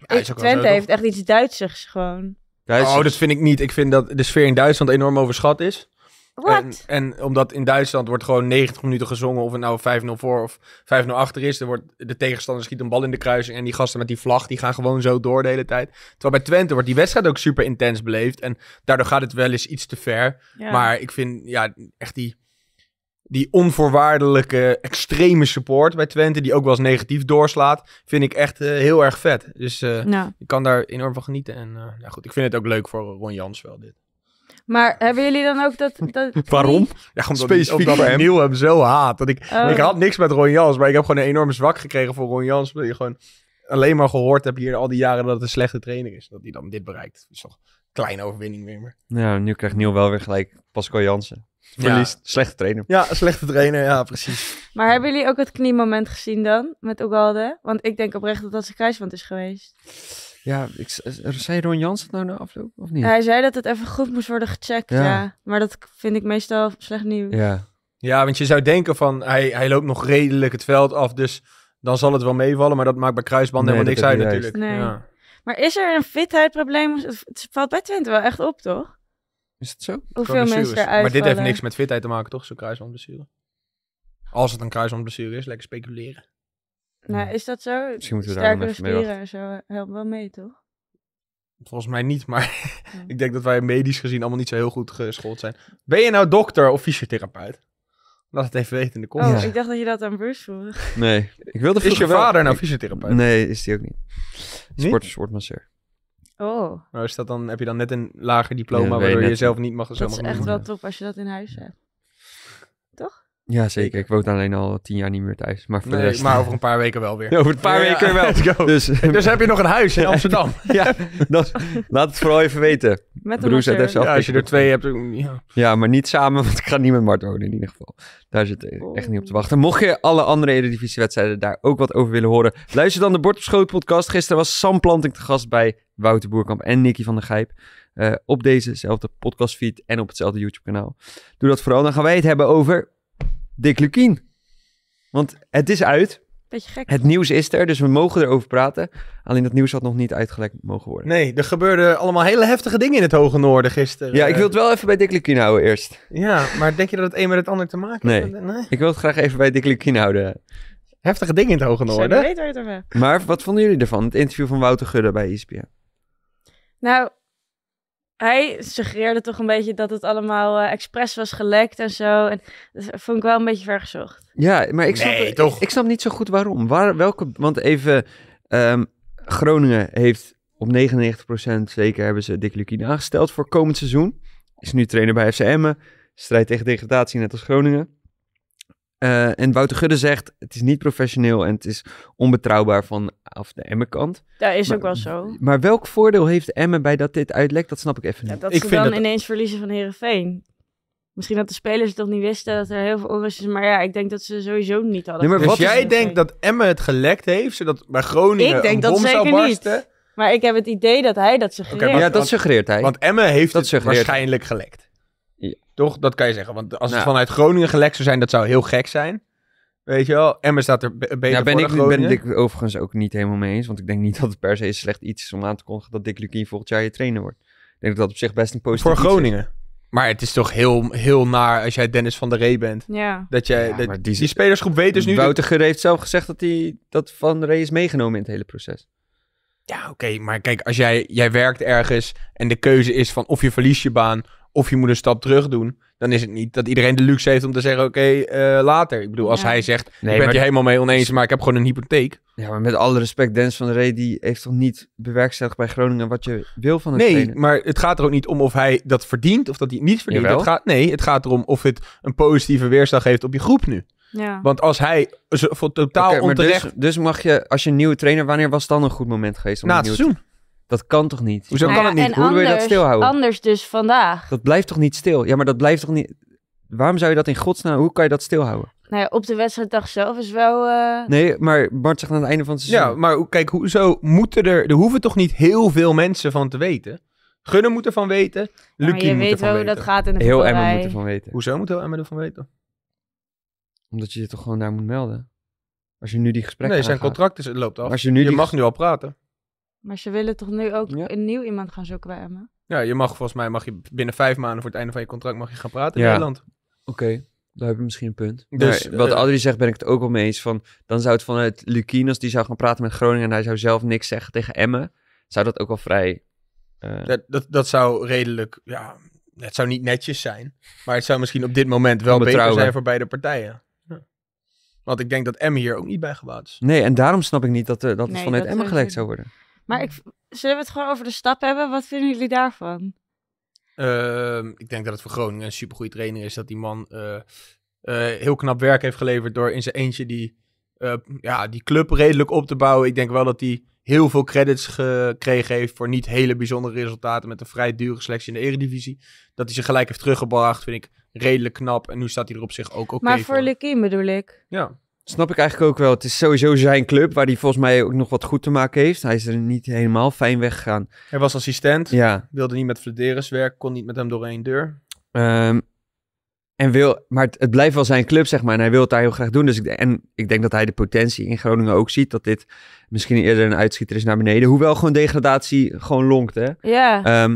Ja, Twente heeft echt iets Duitsers gewoon. Duitsers. Oh, dat vind ik niet. Ik vind dat de sfeer in Duitsland enorm overschat is. Wat? En omdat in Duitsland wordt gewoon 90 minuten gezongen... of het nou 5-0 voor of 5-0 achter is. De tegenstander schiet een bal in de kruising... en die gasten met die vlag, die gaan gewoon zo door de hele tijd. Terwijl bij Twente wordt die wedstrijd ook super intens beleefd... en daardoor gaat het wel eens iets te ver. Ja. Maar ik vind ja echt die onvoorwaardelijke, extreme support bij Twente... die ook wel eens negatief doorslaat, vind ik echt heel erg vet. Dus ik kan daar enorm van genieten. En ja, goed, ik vind het ook leuk voor Ron Jans wel, dit. Maar hebben jullie dan ook dat waarom? Ja, omdat specifiek Niel hem zo haat. Dat ik had niks met Ron Jans, maar ik heb gewoon een enorme zwak gekregen voor Ron Jans. Omdat je gewoon alleen maar gehoord hebt hier al die jaren dat het een slechte trainer is. Dat hij dan dit bereikt. Dat is toch een kleine overwinning weer meer. Nou, nu krijgt Niel wel weer gelijk Pascal Jansen. Verliest. Ja. Slechte trainer. Ja, slechte trainer. Ja, precies. Maar hebben jullie ook het kniemoment gezien dan met Ugalde? Want ik denk oprecht dat zijn kruisband is geweest. Ja, zei Ron Jans dat nou na afloop of niet? Hij zei dat het even goed moest worden gecheckt, ja. Maar dat vind ik meestal slecht nieuws. Ja. Ja, want je zou denken van, hij loopt nog redelijk het veld af, dus dan zal het wel meevallen. Maar dat maakt bij kruisbanden helemaal niks uit natuurlijk. Nee. Ja. Maar is er een fitheidprobleem? Het valt bij Twente wel echt op, toch? Is het zo? Hoeveel mensen eruit? Maar dit heeft niks met fitheid te maken, toch? Zo'n kruisbandblessure. Als het een kruisbandblessure is, lekker speculeren. Nou, is dat zo? Misschien moeten we daar nog even mee wachten. Sterkere spieren en zo helpt wel mee, toch? Volgens mij niet, maar ik denk dat wij medisch gezien allemaal niet zo heel goed geschoold zijn. Ben je nou dokter of fysiotherapeut? Laat het even weten in de comments. Oh, ja. Ik dacht dat je dat aan beurs vroeg. Nee. Is je vader nou fysiotherapeut? Nee, is die ook niet. Sportmasseur. Oh. Nou, is dat dan, heb je dan net een lager diploma waardoor je zelf niet mag... Dat is echt wel top als je dat in huis hebt. Toch? Ja, zeker. Ik woon alleen al 10 jaar niet meer thuis. Maar, voor de rest... maar over een paar weken wel weer. Ja, over een paar weken wel. Dus heb je nog een huis in Amsterdam? Ja, laat het vooral even weten. Met een als je er 2 hebt... Ja. Ja, maar niet samen, want ik ga niet met Mart wonen in ieder geval. Daar zit echt niet op te wachten. Mocht je alle andere Eredivisie-wedstrijden daar ook wat over willen horen... luister dan de Bord op Schoot podcast. Gisteren was Sam Planting te gast bij Wouter Boerkamp en Nicky van der Gijp. Op dezezelfde podcastfeed en op hetzelfde YouTube-kanaal. Doe dat vooral. Dan gaan wij het hebben over... Dick Lukkien. Want het is uit. Beetje gek. Het nieuws is er, dus we mogen erover praten. Alleen dat nieuws had nog niet uitgelekt mogen worden. Nee, er gebeurden allemaal hele heftige dingen in het Hoge Noorden gisteren. Ja, ik wil het wel even bij Dick Lukkien houden eerst. Ja, maar denk je dat het een met het ander te maken heeft? Nee, ik wil het graag even bij Dick Lukkien houden. Heftige dingen in het Hoge Noorden. Zeker weten. Maar wat vonden jullie ervan? Het interview van Wouter Gudde bij ESPN. Nou... Hij suggereerde toch een beetje dat het allemaal expres was gelekt en zo. En dat vond ik wel een beetje vergezocht. Ja, maar ik snap niet zo goed waarom. Want even, Groningen heeft op 99% zeker hebben ze Dick Lukkien aangesteld voor komend seizoen. Is nu trainer bij FC Emmen. Strijdt tegen degradatie net als Groningen. En Wouter Gudde zegt, het is niet professioneel en het is onbetrouwbaar vanaf de Emmen-kant. Dat is ook wel zo. Maar welk voordeel heeft Emmen bij dat dit uitlekt? Dat snap ik even niet. Dat ze dan ineens verliezen van Heerenveen. Misschien dat de spelers het nog niet wisten dat er heel veel onrust is. Maar ja, ik denk dat ze sowieso niet hadden. Nee, maar dus jij denkt dat Emmen het gelekt heeft, zodat bij Groningen ik denk een bom dat zou zeker barsten? Niet. Maar ik heb het idee dat hij dat suggereert. Okay, dat suggereert hij. Want Emmen heeft dat het waarschijnlijk gelekt. Ja. Toch? Dat kan je zeggen. Want als het vanuit Groningen gelekt zou zijn, dat zou heel gek zijn. Weet je wel? Emmen staat er beter voor dan Groningen. Daar ben ik overigens ook niet helemaal mee eens. Want ik denk niet dat het per se slecht iets is om aan te kondigen dat Dick Lukkien volgend jaar je trainer wordt. Ik denk dat dat op zich best een positief voor Groningen. Is. Maar het is toch heel naar als jij Dennis van der Ree bent. Ja. Die spelersgroep weet dus nu... Wouter Gudde heeft zelf gezegd dat Van der Ree is meegenomen in het hele proces. Ja, oké. Maar kijk, als jij werkt ergens en de keuze is van of je verliest je baan... of je moet een stap terug doen, dan is het niet dat iedereen de luxe heeft om te zeggen, oké, later. Ik bedoel, als hij zegt, ik ben het je helemaal mee oneens, maar ik heb gewoon een hypotheek. Ja, maar met alle respect, Dennis van der Ree, die heeft toch niet bewerkstelligd bij Groningen wat je wil van een trainer? Nee, maar het gaat er ook niet om of hij dat verdient of dat hij het niet verdient. Het gaat erom of het een positieve weerslag heeft op je groep nu. Ja. Want als hij voor totaal onterecht... Dus mag je, als je een nieuwe trainer, wanneer was dan een goed moment geweest? Om na het seizoen. Dat kan toch niet? Hoezo kan het niet? Hoe wil je dat stilhouden? Anders dus vandaag. Dat blijft toch niet stil? Ja, maar dat blijft toch niet... Waarom zou je dat in godsnaam... Hoe kan je dat stilhouden? Nou ja, op de wedstrijddag zelf is wel... Nee, maar Bart zegt aan het einde van het seizoen... Ja, maar kijk, hoezo moeten er... Er hoeven toch niet heel veel mensen van te weten? Gunner moet ervan weten. Lukkien moet ervan weten. Maar je weet hoe dat gaat in de voetballerij. Heel Emmen moet ervan weten. Hoezo moet heel Emmen ervan weten? Omdat je je toch gewoon daar moet melden. Als je nu die gesprekken aangaat. Zijn contract is, het loopt af. Als je nu mag nu al praten. Maar ze willen toch nu ook een nieuw iemand gaan zoeken bij Emmen? Ja, je mag volgens mij je binnen 5 maanden voor het einde van je contract mag je gaan praten in Nederland. Oké, daar heb je misschien een punt. Dus, wat Audrey zegt, ben ik het ook wel mee eens. Dan zou het vanuit Lukkien, als die zou gaan praten met Groningen... en hij zou zelf niks zeggen tegen Emmen, zou dat ook wel vrij... Dat zou redelijk... Ja, het zou niet netjes zijn. Maar het zou misschien op dit moment wel beter zijn voor beide partijen. Want ik denk dat Emmen hier ook niet bij gebaat is. Nee, en daarom snap ik niet dat het vanuit Emmen gelekt zou worden. Maar zullen we het gewoon over de stap hebben? Wat vinden jullie daarvan? Ik denk dat het voor Groningen een supergoeie trainer is. Dat die man heel knap werk heeft geleverd door in zijn eentje die club redelijk op te bouwen. Ik denk wel dat hij heel veel credits gekregen heeft voor niet hele bijzondere resultaten met een vrij dure selectie in de Eredivisie. Dat hij ze gelijk heeft teruggebracht, vind ik redelijk knap. En nu staat hij er op zich ook oké voor. Maar voor Lukkien bedoel ik. Ja. Snap ik eigenlijk ook wel. Het is sowieso zijn club, waar hij volgens mij ook nog wat goed te maken heeft. Hij is er niet helemaal fijn weggegaan. Hij was assistent. Ja. Wilde niet met Flederis werken. Kon niet met hem door één deur. Maar het blijft wel zijn club, zeg maar. En hij wil het daar heel graag doen. Dus ik denk dat hij de potentie in Groningen ook ziet. Dat dit misschien eerder een uitschieter is naar beneden. Hoewel gewoon degradatie gewoon lonkt, hè. Ja.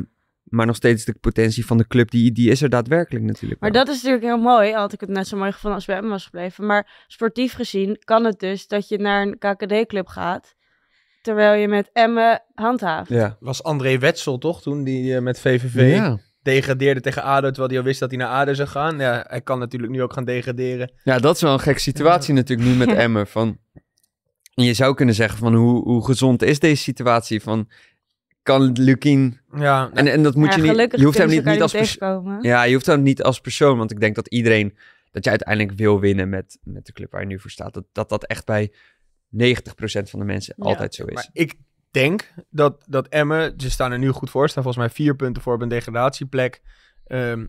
Maar nog steeds de potentie van de club, die is er daadwerkelijk natuurlijk. Maar dat is natuurlijk heel mooi. Had ik het net zo mooi gevonden als bij Emmen was gebleven. Maar sportief gezien kan het dus dat je naar een KKD-club gaat, terwijl je met Emmen handhaaft. Ja. Was André Wetzel toch toen, die met VVV degradeerde tegen ADO, terwijl hij al wist dat hij naar ADO zou gaan. Ja, hij kan natuurlijk nu ook gaan degraderen. Ja, dat is wel een gekke situatie natuurlijk nu met Emmen. Van, je zou kunnen zeggen van hoe gezond is deze situatie van... Kan Lukkien... Ja, en dat moet je niet... Je hoeft hem niet als persoon... Ja, je hoeft hem niet als persoon. Want ik denk dat iedereen... Dat je uiteindelijk wil winnen met de club waar je nu voor staat. Dat echt bij 90% van de mensen altijd zo is. Maar ik denk dat Emmen... Ze staan er nu goed voor. Staan volgens mij 4 punten voor op een degradatieplek.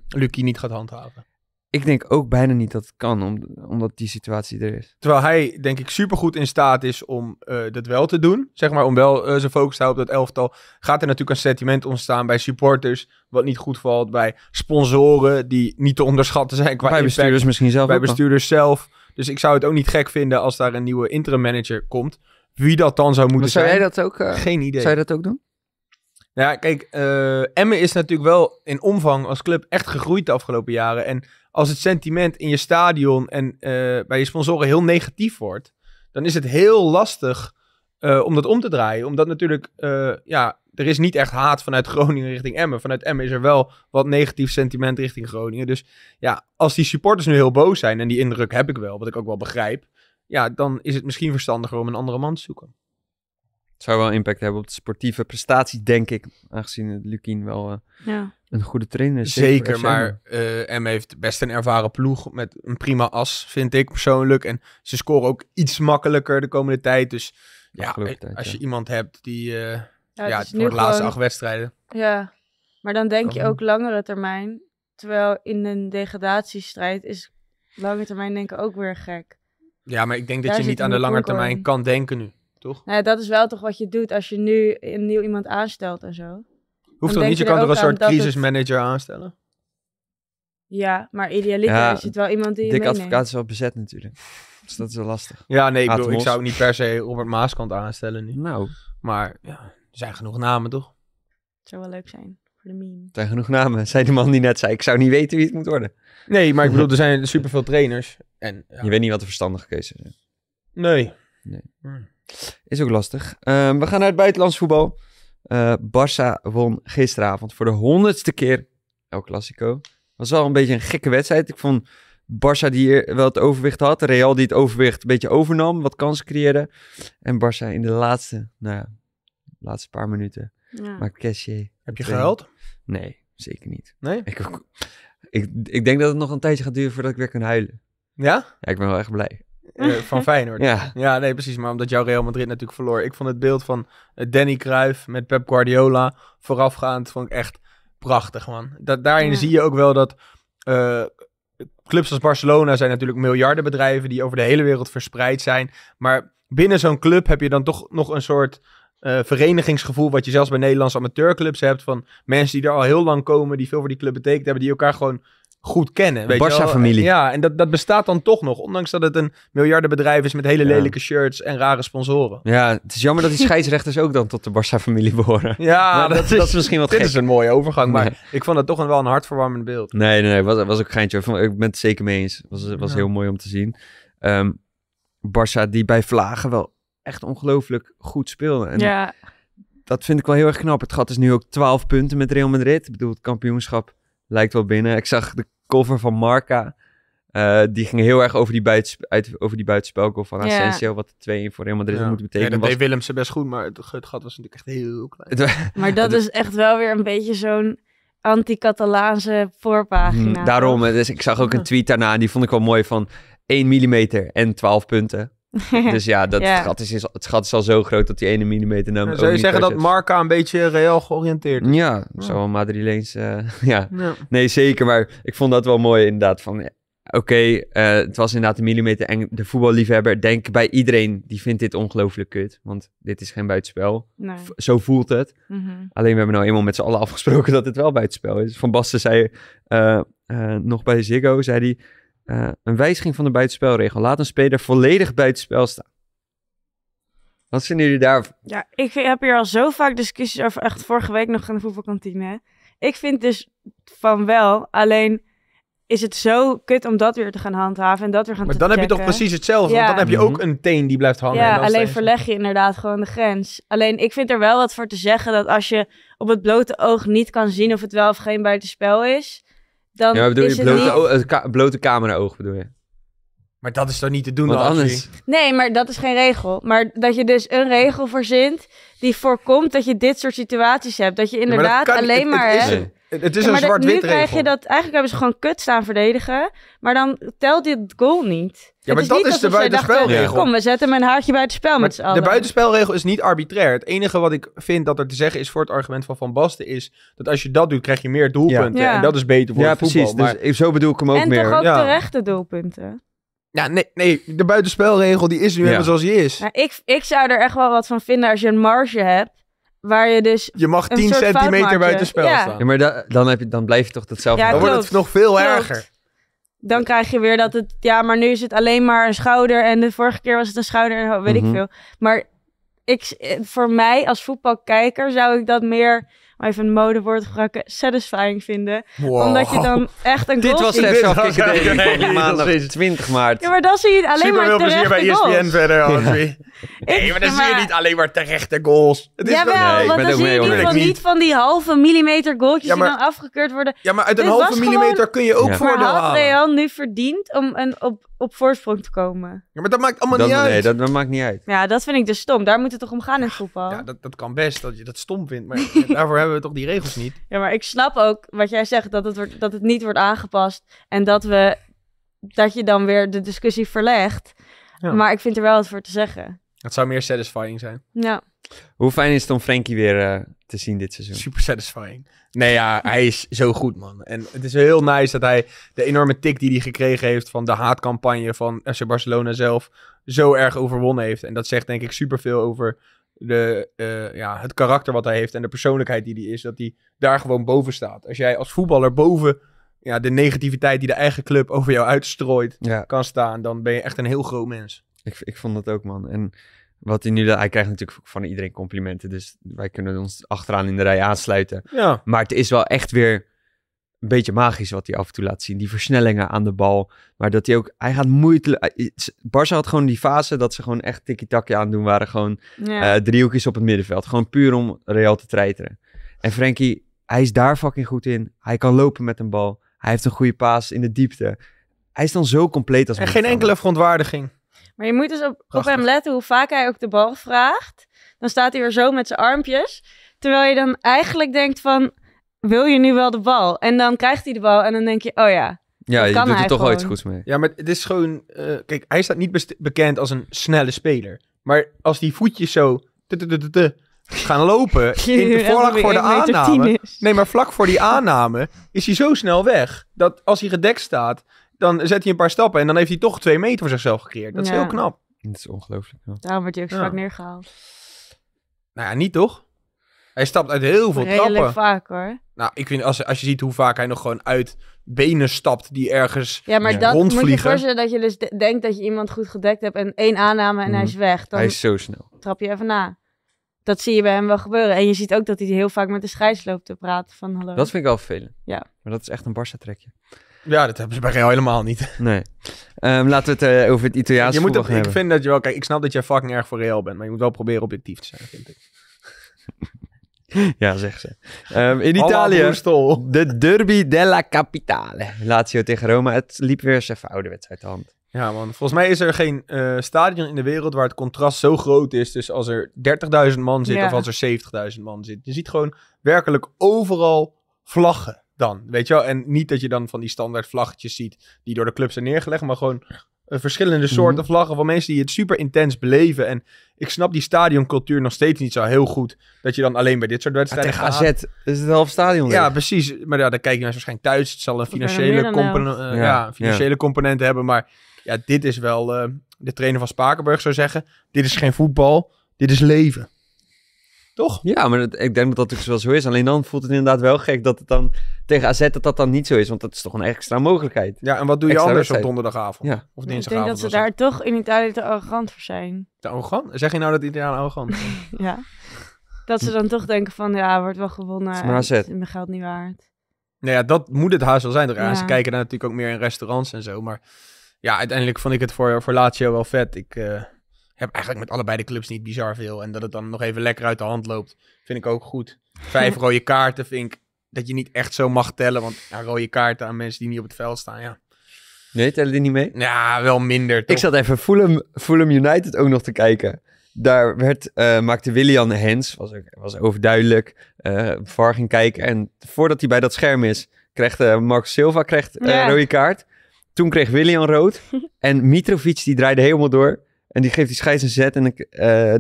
Lukkien niet gaat handhaven. Ik denk ook bijna niet dat het kan. Omdat die situatie er is. Terwijl hij denk ik supergoed in staat is om dat wel te doen. Zeg maar om wel zijn focus te houden op dat elftal. Gaat er natuurlijk een sentiment ontstaan bij supporters. Wat niet goed valt. Bij sponsoren die niet te onderschatten zijn. Qua bij impact, bestuurders misschien zelf. Bij bestuurders zelf. Dus ik zou het ook niet gek vinden als daar een nieuwe interim manager komt. Wie dat dan zou moeten zijn. Zou jij dat ook? Geen idee. Zou je dat ook doen? Nou ja, kijk. Emmen is natuurlijk wel in omvang als club echt gegroeid de afgelopen jaren. En als het sentiment in je stadion en bij je sponsoren heel negatief wordt, dan is het heel lastig om dat om te draaien. Omdat natuurlijk, er is niet echt haat vanuit Groningen richting Emmen. Vanuit Emmen is er wel wat negatief sentiment richting Groningen. Dus ja, als die supporters nu heel boos zijn, en die indruk heb ik wel, wat ik ook wel begrijp, ja, dan is het misschien verstandiger om een andere man te zoeken. Het zou wel impact hebben op de sportieve prestaties, denk ik. Aangezien Lukkien wel een goede trainer is. Zeker, maar Emmen heeft best een ervaren ploeg met een prima as, vind ik persoonlijk. En ze scoren ook iets makkelijker de komende tijd. Dus ja, als je iemand hebt die voor de laatste 8 wedstrijden. Ja, maar dan denk je ook langere termijn. Terwijl in een degradatiestrijd is lange termijn denken ook weer gek. Ja, maar ik denk dat je niet aan de lange termijn kan denken nu. Toch? Nou ja, dat is wel toch wat je doet als je nu een nieuw iemand aanstelt en zo. Hoeft toch niet? Je kan er een soort crisismanager aanstellen. Ja, maar idealiter is het wel iemand die je meeneemt. Dick Advocaat is wel bezet natuurlijk. Dus dat is wel lastig. Ja, nee, ik zou niet per se Robert Maaskant aanstellen nu. Nou. Maar ja, er zijn genoeg namen, toch? Het zou wel leuk zijn. Voor de meme. Er zijn genoeg namen, zei de man die net zei. Ik zou niet weten wie het moet worden. Nee, maar ik bedoel, er zijn superveel trainers. En, ja. Je weet niet wat de verstandige keuze is. Nee. Is ook lastig. We gaan naar het buitenlands voetbal. Barça won gisteravond voor de 100ste keer El Clasico. Was wel een beetje een gekke wedstrijd. Ik vond Barça die hier wel het overwicht had. Real die het overwicht een beetje overnam. Wat kansen creëerde. En Barça in de laatste paar minuten. Ja. Maar Kessié. Heb je gehuild? Nee, zeker niet. Nee? Ik denk dat het nog een tijdje gaat duren voordat ik weer kan huilen. Ja? Ja, ik ben wel echt blij. Van Feyenoord. Ja, nee, precies. Maar omdat jouw Real Madrid natuurlijk verloor. Ik vond het beeld van Danny Cruyff met Pep Guardiola voorafgaand vond ik echt prachtig, man. Daarin zie je ook wel dat clubs als Barcelona zijn natuurlijk miljardenbedrijven die over de hele wereld verspreid zijn. Maar binnen zo'n club heb je dan toch nog een soort verenigingsgevoel wat je zelfs bij Nederlandse amateurclubs hebt. Van mensen die er al heel lang komen, die veel voor die club betekend hebben, die elkaar gewoon goed kennen. De Barça-familie. Ja, en dat bestaat dan toch nog. Ondanks dat het een miljardenbedrijf is met hele lelijke shirts en rare sponsoren. Ja, het is jammer dat die scheidsrechters ook dan tot de Barça-familie behoren. Ja, maar dat is misschien wat gek. Dit is een mooie overgang, maar ik vond het toch wel een hartverwarmend beeld. Nee, was ook geintje. Ik ben het zeker mee eens. Het was heel mooi om te zien. Barça die bij Vlagen wel echt ongelooflijk goed speelde. En dat vind ik wel heel erg knap. Het gat is nu ook 12 punten met Real Madrid. Ik bedoel, het kampioenschap lijkt wel binnen. Ik zag de cover van Marca. Die ging heel erg over die buitenspelgoal van Asensio. Wat de 2-1 voor Real Madrid moet betekenen. Ja, dat deed Willem ze best goed, maar het gat was natuurlijk echt heel klein. Maar dat is echt wel weer een beetje zo'n anti-Catalaanse voorpagina. Daarom, dus ik zag ook een tweet daarna. En die vond ik wel mooi van 1 millimeter en 12 punten. Dus ja, het gat is al zo groot dat die 1 millimeter... zou je zeggen dat Marca een beetje Real georiënteerd is? Ja, zo Madrileens... Nee, zeker, maar ik vond dat wel mooi inderdaad. Van, Oké, het was inderdaad een millimeter eng. De voetballiefhebber, denk bij iedereen, die vindt dit ongelooflijk kut. Want dit is geen buitenspel. Nee. Zo voelt het. Mm-hmm. Alleen we hebben nou eenmaal met z'n allen afgesproken dat het wel buitenspel is. Van Basten zei nog bij Ziggo, zei hij, een wijziging van de buitenspelregel. Laat een speler volledig buitenspel staan. Wat vinden jullie daarvan? Ja, ik heb hier al zo vaak discussies over, echt vorige week nog in de voetbalkantine. Ik vind dus van wel, alleen... is het zo kut om dat weer te gaan handhaven en dat weer gaan maar te checken. Maar dan heb je toch precies hetzelfde, ja. Want dan heb je ook een teen die blijft hangen. Ja, en alleen verleg je inderdaad gewoon de grens. Alleen, ik vind er wel wat voor te zeggen dat als je op het blote oog niet kan zien of het wel of geen buitenspel is, dan ja, bedoel is je blote camera-oog bedoel je? Maar dat is toch niet te doen anders? Nee, maar dat is geen regel. Maar dat je dus een regel verzint die voorkomt dat je dit soort situaties hebt. Dat je inderdaad alleen maar... Het is een zwart-wit regel. Nu krijg je dat... Eigenlijk hebben ze gewoon kut staan verdedigen. Maar dan telt dit goal niet. Ja, maar dat is de buitenspelregel. Kom, we zetten hem een haartje buitenspel met z'n allen. De buitenspelregel is niet arbitrair. Het enige wat ik vind dat er te zeggen is voor het argument van Van Basten is... dat als je dat doet, krijg je meer doelpunten. Ja. En dat is beter voor het voetbal. Ja, precies. Dus zo bedoel ik hem ook meer. En toch ook terechte doelpunten. Ja, nee, de buitenspelregel die is nu helemaal zoals die is. Nou, ik zou er echt wel wat van vinden als je een marge hebt... waar je dus... Je mag 10 centimeter buitenspel staan. Ja, maar dan blijf je toch datzelfde... Ja, dan wordt het nog veel erger. Dan krijg je weer dat het... Ja, maar nu is het alleen maar een schouder... en de vorige keer was het een schouder en weet ik veel. Maar voor mij als voetbalkijker zou ik dat meer... maar even een modewoord gebruiken, satisfying vinden. Wow. Omdat je dan echt een goal ziet. Dit was de kikker van maandag 20 maart. Ja, maar dan zie je alleen super maar terechte goals. Super veel plezier bij ESPN verder, Audrey. Ja. Nee, maar dan zie je niet alleen maar terechte goals. Het is want dan zie je in ieder geval niet van die halve millimeter goaltjes die dan afgekeurd worden. Ja, maar uit een halve millimeter kun je ook voordeel halen. Maar had Real nu verdiend om op voorsprong te komen? Ja, maar dat maakt allemaal niet uit. Nee, dat maakt niet uit. Ja, dat vind ik dus stom. Daar moet het toch om gaan in voetbal? Ja, dat kan best dat je dat stom vindt, maar daarvoor hebben we toch die regels niet. Ja, maar ik snap ook wat jij zegt, dat het niet wordt aangepast en dat je dan weer de discussie verlegt. Ja. Maar ik vind er wel wat voor te zeggen. Het zou meer satisfying zijn. Ja. Hoe fijn is het om Frenkie weer te zien dit seizoen? Super satisfying. Nee ja, hij is zo goed, man. En het is heel nice dat hij de enorme tik die hij gekregen heeft van de haatcampagne van FC Barcelona zelf zo erg overwonnen heeft. En dat zegt denk ik superveel over het karakter wat hij heeft en de persoonlijkheid die hij is, dat hij daar gewoon boven staat. Als jij als voetballer boven de negativiteit die de eigen club over jou uitstrooit kan staan, dan ben je echt een heel groot mens. Ik vond dat ook, man. En wat hij nu... Hij krijgt natuurlijk van iedereen complimenten, dus wij kunnen ons achteraan in de rij aansluiten. Ja. Maar het is wel echt weer een beetje magisch wat hij af en toe laat zien. Die versnellingen aan de bal. Maar dat hij ook... Hij gaat moeite... Barca had gewoon die fase dat ze gewoon echt tiki-taki aan het doen waren. Gewoon driehoekjes op het middenveld. Gewoon puur om Real te treiteren. En Frenkie, hij is daar fucking goed in. Hij kan lopen met een bal. Hij heeft een goede paas in de diepte. Hij is dan zo compleet als... En geen enkele verontwaardiging. Maar je moet dus op hem letten hoe vaak hij ook de bal vraagt. Dan staat hij weer zo met zijn armpjes. Terwijl je dan eigenlijk denkt van... wil je nu wel de bal? En dan krijgt hij de bal en dan denk je, oh ja. Ja, je doet er toch wel iets goeds mee. Ja, maar het is gewoon... kijk, hij staat niet bekend als een snelle speler. Maar als die voetjes zo gaan lopen... vlak voor de aanname... Nee, maar vlak voor die aanname is hij zo snel weg. Dat als hij gedekt staat, dan zet hij een paar stappen... en dan heeft hij toch 2 meter voor zichzelf gecreëerd. Dat is heel knap. Dat is ongelooflijk knap. Daarom wordt hij ook zo vaak neergehaald. Nou ja, niet toch? Hij stapt uit heel veel trappen. Redelijk vaak, hoor. Nou, ik vind als je ziet hoe vaak hij nog gewoon uit benen stapt die ergens rondvliegen. Ja, maar dat moet je voorstellen dat je dus denkt dat je iemand goed gedekt hebt en 1 aanname en hij is weg. Dan hij is zo snel. Trap je even na. Dat zie je bij hem wel gebeuren. En je ziet ook dat hij heel vaak met de scheids loopt te praten van hallo. Dat vind ik wel vervelend. Ja. Maar dat is echt een Barca-trekje. Ja, dat hebben ze bij jou helemaal niet. Nee. Laten we het over het Italiaanse voetbal gaan hebben. Ik vind dat je wel... Kijk, ik snap dat jij fucking erg voor Real bent, maar je moet wel proberen objectief te zijn, vind ik. Ja, zeg ze. In Italië, de derby della capitale. Lazio tegen Roma. Het liep weer zijn ouderwets uit de hand. Ja, man. Volgens mij is er geen stadion in de wereld waar het contrast zo groot is. Dus als er 30.000 man zit of als er 70.000 man zit. Je ziet gewoon werkelijk overal vlaggen dan. Weet je wel? En niet dat je dan van die standaard vlaggetjes ziet die door de club zijn neergelegd. Maar gewoon verschillende soorten vlaggen van mensen die het super intens beleven. En ik snap die stadioncultuur nog steeds niet zo heel goed. Dat je dan alleen bij dit soort wedstrijden gaat. AZ is het half stadion. Ja, precies. Maar ja, dan kijk je naar waarschijnlijk thuis. Het zal een financiële, component hebben. Maar ja, dit is wel... de trainer van Spakenburg zou zeggen... dit is geen voetbal, dit is leven. Toch? Ja, maar ik denk dat dat natuurlijk wel zo is. Alleen dan voelt het inderdaad wel gek dat het dan... tegen AZ dat dan niet zo is. Want dat is toch een extra mogelijkheid. Ja, en wat doe je extra anders op donderdagavond? Ja. Of dinsdagavond? Ik denk dat ze daar toch in Italië te arrogant voor zijn. Te arrogant? Zeg je nou dat Italianen arrogant zijn? Ja. Dat ze dan toch denken van... ja, wordt wel gewonnen. Het is maar AZ. Het is mijn geld niet waard. Nou ja, dat moet het haast wel zijn. Ja. Ze kijken daar natuurlijk ook meer in restaurants en zo. Maar ja, uiteindelijk vond ik het voor Lazio wel vet. Ik... heb eigenlijk met allebei de clubs niet bizar veel. En dat het dan nog even lekker uit de hand loopt, vind ik ook goed. 5 rode kaarten vind ik dat je niet echt zo mag tellen. Want ja, rode kaarten aan mensen die niet op het veld staan, ja. Nee, tellen die niet mee? Ja, wel minder, toch? Ik zat even Fulham United ook nog te kijken. Daar maakte Willian Hens, was overduidelijk, VAR ging kijken. En voordat hij bij dat scherm is, krijgt Marco Silva rode kaart. Toen kreeg Willian rood. En Mitrovic, die draaide helemaal door. En die geeft die scheids een zet en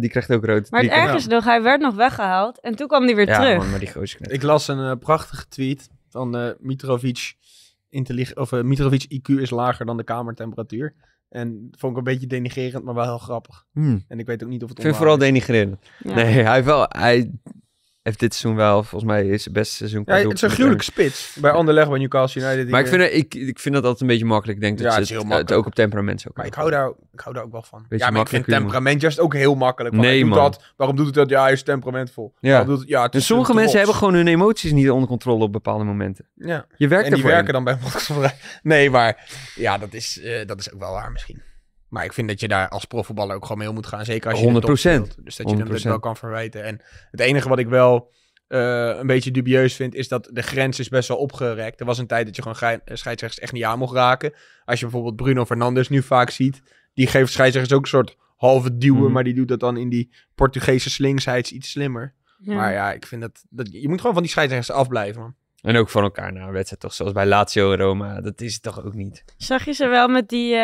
die krijgt ook rood. Maar het ergens nog, hij werd nog weggehaald en toen kwam hij weer terug. Man, maar die gozer knip. Ik las een prachtige tweet van Mitrovic. Mitrovic IQ is lager dan de kamertemperatuur. En vond ik een beetje denigrerend, maar wel heel grappig. En ik weet ook niet of het onwaar is. Ik vind vooral denigrerend. Ja. Nee, hij heeft dit seizoen wel, volgens mij is het beste seizoen. Ja, het is een gruwelijke spits. Bij Anderlecht, bij Newcastle United. Maar ik vind dat altijd een beetje makkelijk. Ik denk dat het ook op temperament zou kunnen. Maar ik hou daar ook wel van. Beetje ja, maar ik vind temperament juist ook heel makkelijk. Want nee, man. Waarom doet het dat? Ja, hij is temperamentvol. Ja. Doet het, het is dus sommige mensen hebben gewoon hun emoties niet onder controle op bepaalde momenten. Ja. Je werkt en die werken dan bij Volkswagen. Nee, maar ja, dat is ook wel waar misschien. Maar ik vind dat je daar als profvoetballer ook gewoon mee om moet gaan. Zeker als je 100%. In de top speelt. Dus dat je hem dat wel kan verwijten. En het enige wat ik wel een beetje dubieus vind, is dat de grens is best wel opgerekt. Er was een tijd dat je gewoon scheidsrechters echt niet aan mocht raken. Als je bijvoorbeeld Bruno Fernandes nu vaak ziet, die geeft scheidsrechters ook een soort halve duwen. Maar die doet dat dan in die Portugese slinksheid iets slimmer. Ja. Maar ja, ik vind dat... Je moet gewoon van die scheidsrechters afblijven, man. En ook van elkaar naar een wedstrijd, toch? Zoals bij Lazio en Roma. Dat is het toch ook niet. Zag je ze wel met die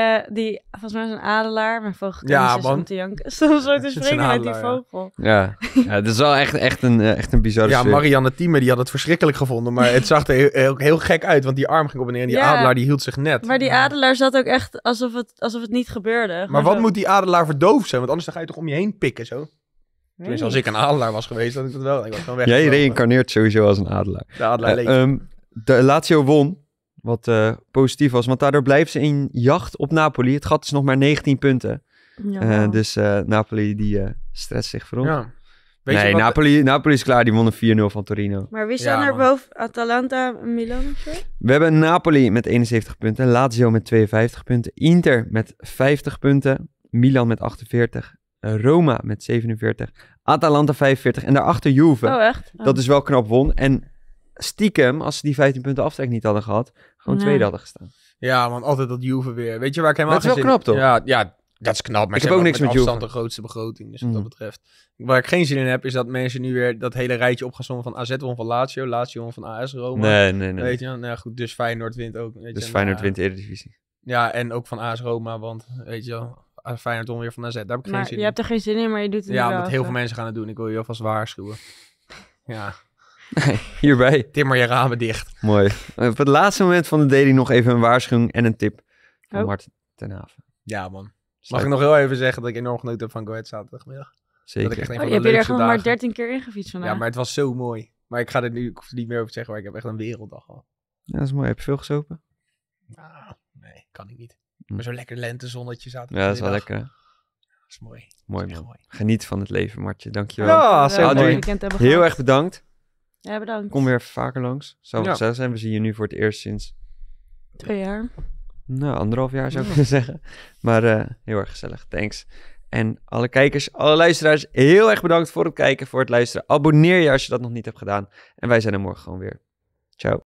volgens mij is een adelaar. Mijn vogel is om te janken. Soms zo te springen uit die vogel. Ja, ja, dat is wel echt een bizarre sfeer. Ja, Marianne Thieme, die had het verschrikkelijk gevonden. Maar het zag er ook heel gek uit. Want die arm ging op en neer en die adelaar, die hield zich net. Maar die adelaar zat ook echt alsof het niet gebeurde. Maar wat moet die adelaar verdoofd zijn? Want anders dan ga je toch om je heen pikken, zo? Tenminste, als ik een adelaar was geweest, dan had ik dat wel. Ik was gewoon weg. Jij reïncarneert sowieso als een adelaar. De adelaar leeft. De Lazio won, wat positief was. Want daardoor blijven ze in jacht op Napoli. Het gat is nog maar 19 punten. Ja. Dus Napoli, die stretst zich voor ons. Ja. Nee, Napoli is klaar. Die wonnen 4-0 van Torino. Maar wie staan er boven? Atalanta, Milan of zo? We hebben Napoli met 71 punten. Lazio met 52 punten. Inter met 50 punten. Milan met 48. Roma met 47, Atalanta 45 en daarachter Juve. Oh, echt? Oh. Dat is wel knap won. En stiekem, als ze die 15 punten aftrek niet hadden gehad, gewoon tweede hadden gestaan. Ja, want altijd dat Juve weer. Weet je waar ik helemaal aan zit? Dat is wel knap, toch? Ja, dat is knap. Maar ik heb ook niks met Juve. Afstand de grootste begroting, dus wat dat betreft. Waar ik geen zin in heb, is dat mensen nu weer dat hele rijtje op gaan sommen van AZ won van Lazio, Lazio won van AS Roma. Nee. Weet je, nou ja, goed, dus Feyenoord wint ook. Weet dus Feyenoord wint Eredivisie. Ja, en ook van AS Roma, want weet je wel... Feyenoord om weer van AZ, daar heb ik geen zin in. Je hebt er geen zin in, maar je doet het wel. Ja, want heel veel mensen gaan het doen. Ik wil je alvast waarschuwen. Ja. Hierbij. Timmer je ramen dicht. Mooi. Op het laatste moment van de daily nog even een waarschuwing en een tip van Mart ten Have. Ja, man. Mag ik nog heel even zeggen dat ik enorm genoten heb van Go Ahead zaterdagmiddag. Zeker. Dat ik echt een van de leukste dagen. Maar 13 keer ingefietst vandaag. Ja, maar het was zo mooi. Maar ik ga er nu niet meer over te zeggen, maar ik heb echt een werelddag al. Ja, dat is mooi. Heb je veel gesopen? Nou, nee, kan ik niet. Maar zo'n lekker lentezonnetje zaten. Ja, dat is wel lekker. Dat is mooi. Mooi. Geniet van het leven, Martje. Dankjewel. Ja, Audrey, heel erg bedankt. Ja, bedankt. Kom weer vaker langs. Zou het gezellig zijn. We zien je nu voor het eerst sinds... 2 jaar. Nou, 1,5 jaar zou ik kunnen zeggen. Maar heel erg gezellig. Thanks. En alle kijkers, alle luisteraars, heel erg bedankt voor het kijken, voor het luisteren. Abonneer je als je dat nog niet hebt gedaan. En wij zijn er morgen gewoon weer. Ciao.